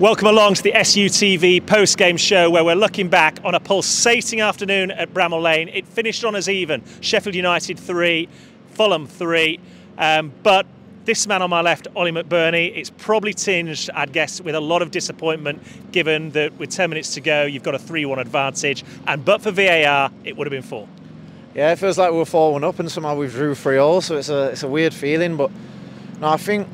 Welcome along to the SUTV post-game show where we're looking back on a pulsating afternoon at Bramall Lane. It finished on us even. Sheffield United 3, Fulham 3, but this man on my left, Ollie McBurnie, it's probably tinged, I'd guess, with a lot of disappointment given that with 10 minutes to go you've got a 3-1 advantage, and but for VAR it would have been 4. Yeah, it feels like we were 4-1 up and somehow we drew 3-3, so it's a weird feeling, but no, I think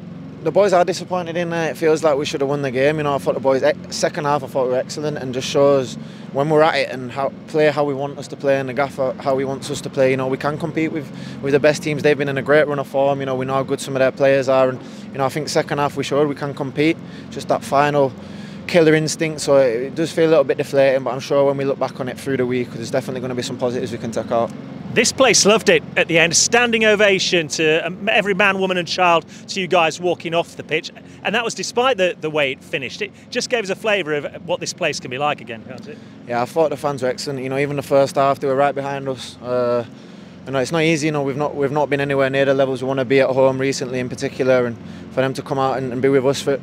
the boys are disappointed in there. It feels like we should have won the game. You know, I thought the boys, second half, I thought we were excellent, and just shows when we're at it and play how we want us to play and the gaffer how he wants us to play. You know, we can compete with the best teams. They've been in a great run of form. You know, we know how good some of their players are, and you know, I think second half we showed we can compete. Just that final killer instinct. So it does feel a little bit deflating, but I'm sure when we look back on it through the week, there's definitely going to be some positives we can take out. This place loved it at the end, standing ovation to every man, woman and child to you guys walking off the pitch. And that was despite the way it finished. It just gave us a flavour of what this place can be like again, can't it? Yeah, I thought the fans were excellent. You know, even the first half, they were right behind us. You know, it's not easy. You know, we've not been anywhere near the levels we want to be at home recently in particular. And for them to come out and be with us for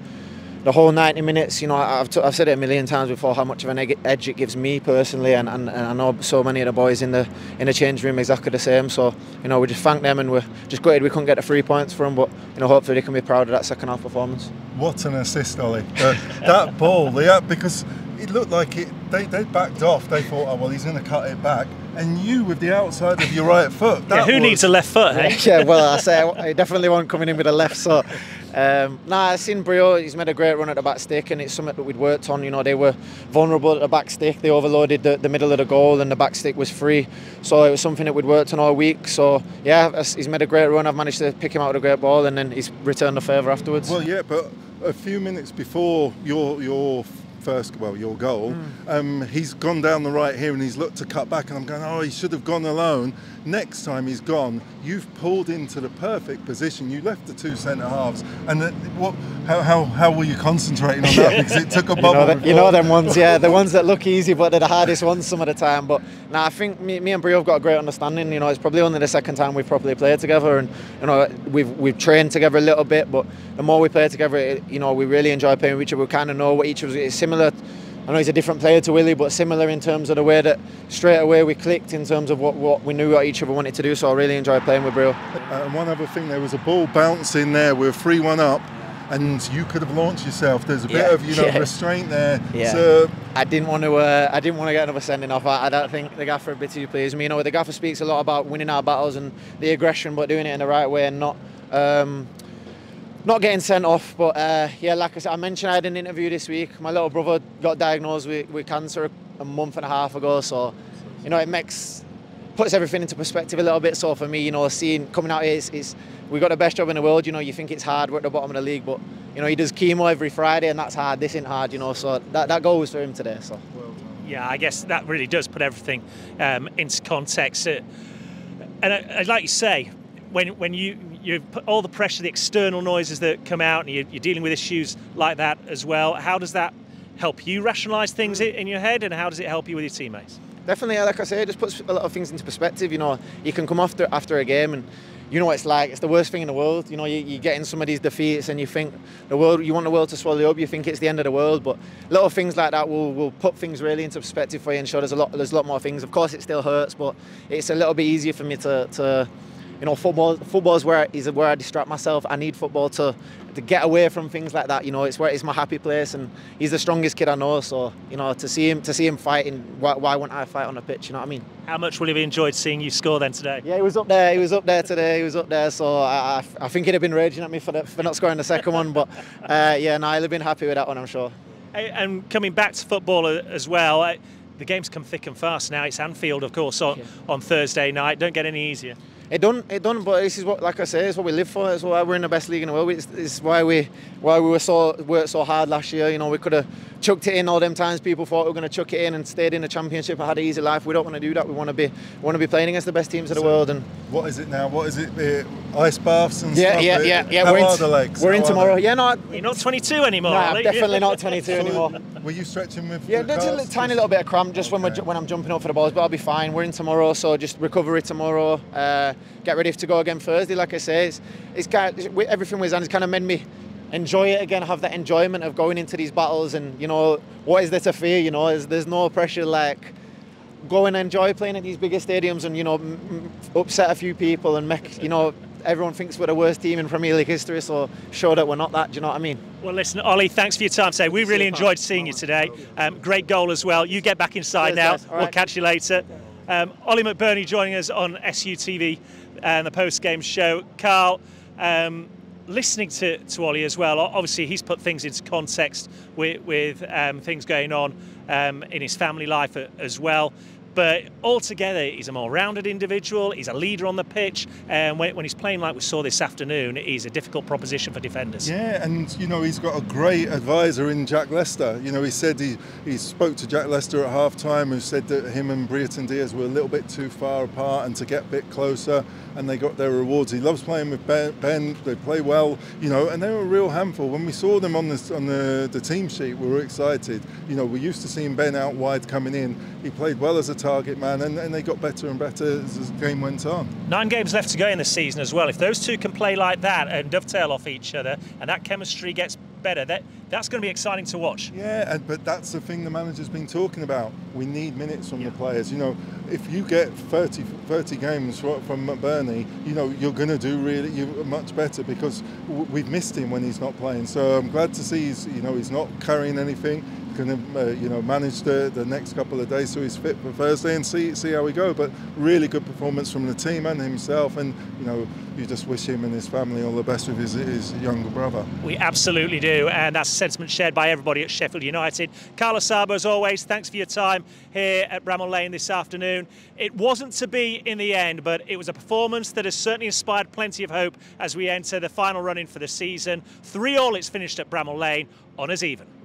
the whole 90 minutes, you know, I've said it a million times before how much of an edge it gives me personally, and I know so many of the boys in the change room exactly the same. So, you know, we just thank them, and we're just gutted we couldn't get the 3 points from, but, you know, hopefully they can be proud of that second half performance. What an assist, Ollie. That ball, because it looked like they backed off. They thought, oh, well, he's going to cut it back. And you with the outside of your right foot. That who needs a left foot, hey? Yeah, well, I say I definitely won't coming in with a left, so. I've seen Brio, he's made a great run at the back stick, and it's something that we'd worked on. You know, they were vulnerable at the back stick. They overloaded the middle of the goal, and the back stick was free. So it was something that we'd worked on all week. So, yeah, he's made a great run. I've managed to pick him out with a great ball, and then he's returned the favour afterwards. Well, yeah, but a few minutes before your goal, he's gone down the right here and he's looked to cut back, and I'm going, oh, he should have gone alone. Next time he's gone, you've pulled into the perfect position. You left the two centre halves, and how were you concentrating on that? Because it took a bubble. You know them ones, yeah, the ones that look easy but they're the hardest ones some of the time. But I think me and Brio have got a great understanding. You know, it's probably only the second time we've properly played together, and you know, we've trained together a little bit, but the more we play together, you know, we really enjoy playing with each other. We kind of know what each of us is similar. I know he's a different player to Willie, but similar in terms of the way that straight away we clicked in terms of what we knew what each other wanted to do, so I really enjoyed playing with Brio. And one other thing, there was a ball bouncing there, we were 3-1 up, and you could have launched yourself. There's a bit of, you know, restraint there. Yeah. So I didn't want to get another sending off. I don't think the gaffer would be too pleased. I mean, you know, the gaffer speaks a lot about winning our battles and the aggression, but doing it in the right way and not getting sent off, but yeah, like I said, I mentioned I had an interview this week. My little brother got diagnosed with cancer a month and a half ago, so you know, it puts everything into perspective a little bit. So for me, you know, seeing coming out here, we got the best job in the world. You know, you think it's hard, we're at the bottom of the league, but you know, he does chemo every Friday, and that's hard. This isn't hard, you know. So that goal was for him today. So yeah, I guess that really does put everything into context. And like you say, when you put all the pressure, the external noises that come out, and you're dealing with issues like that as well, how does that help you rationalise things in your head, and how does it help you with your teammates? Definitely, like I say, it just puts a lot of things into perspective. You know, you can come after a game and you know what it's like. It's the worst thing in the world. You know, you get in some of these defeats and you think you want the world to swallow you up. You think it's the end of the world, but little things like that will put things really into perspective for you and show there's a lot more things. Of course, it still hurts, but it's a little bit easier for me to you know, football's where I distract myself. I need football to get away from things like that. You know, it's my happy place, and he's the strongest kid I know. So, you know, to see him fighting, why wouldn't I fight on the pitch? You know what I mean? How much will he have enjoyed seeing you score then today? Yeah, he was up there. He was up there today. He was up there. So I think he'd have been raging at me for not scoring the second one. But yeah, no, he'll have been happy with that one, I'm sure. And coming back to football as well, the games come thick and fast now. It's Anfield, of course, on Thursday night. Don't get any easier. It done, but this is what, like I say, it's what we live for. It's why we're in the best league in the world. It's why we worked so hard last year. You know, we could have chucked it in all them times. People thought we were going to chuck it in and stayed in the championship and had an easy life. We don't want to do that. We want to be playing against the best teams of the world. And what is it now? What is it? Ice baths and stuff. Yeah. How are the legs? We're in tomorrow. Yeah, no. You're not 22 anymore. Nah, I'm definitely not 22 anymore. Were you stretching with? Yeah, just a tiny little bit of cramp just when I'm jumping up for the balls, but I'll be fine. We're in tomorrow, so just recovery tomorrow. Get ready to go again Thursday. Like I say, it's kind of, everything with Zan has kind of made me enjoy it again, have that enjoyment of going into these battles. And, you know, what is there to fear? You know, there's no pressure. Like, go and enjoy playing at these bigger stadiums and, you know, upset a few people and make, you know, everyone thinks we're the worst team in Premier League history, so show that we're not that, do you know what I mean? Well, listen, Ollie, thanks for your time today. We really enjoyed seeing you today. Great goal as well. You get back inside now. We'll catch you later. Ollie McBurnie joining us on SUTV and the post-game show. Carl, listening to Ollie as well, obviously he's put things into context with things going on in his family life as well. But altogether, he's a more rounded individual, he's a leader on the pitch, and when he's playing like we saw this afternoon, he's a difficult proposition for defenders. Yeah, and, you know, he's got a great advisor in Jack Lester. You know, he said he spoke to Jack Lester at half-time, who said that him and Brereton Díaz were a little bit too far apart and to get a bit closer, and they got their rewards. He loves playing with Ben, they play well, you know, and they were a real handful. When we saw them on the team sheet, we were excited. You know, we used to seeing Ben out wide coming in. He played well as a target man, and they got better and better as the game went on. 9 games left to go in the season as well. If those two can play like that and dovetail off each other, and that chemistry gets better, that's going to be exciting to watch. Yeah, but that's the thing the manager's been talking about. We need minutes from the players. You know, if you get 30 games from McBurnie, you know, you're going to do much better, because we've missed him when he's not playing. So I'm glad to see he's, you know, he's not carrying anything. Going to you know, manage the next couple of days so he's fit for Thursday and see how we go. But really good performance from the team and himself, and, you know, you just wish him and his family all the best with his younger brother. We absolutely do, and that's a sentiment shared by everybody at Sheffield United. Carlos Sabo, as always, thanks for your time here at Bramall Lane this afternoon. It wasn't to be in the end, but it was a performance that has certainly inspired plenty of hope as we enter the final run-in for the season. 3-3 it's finished at Bramall Lane, honours even.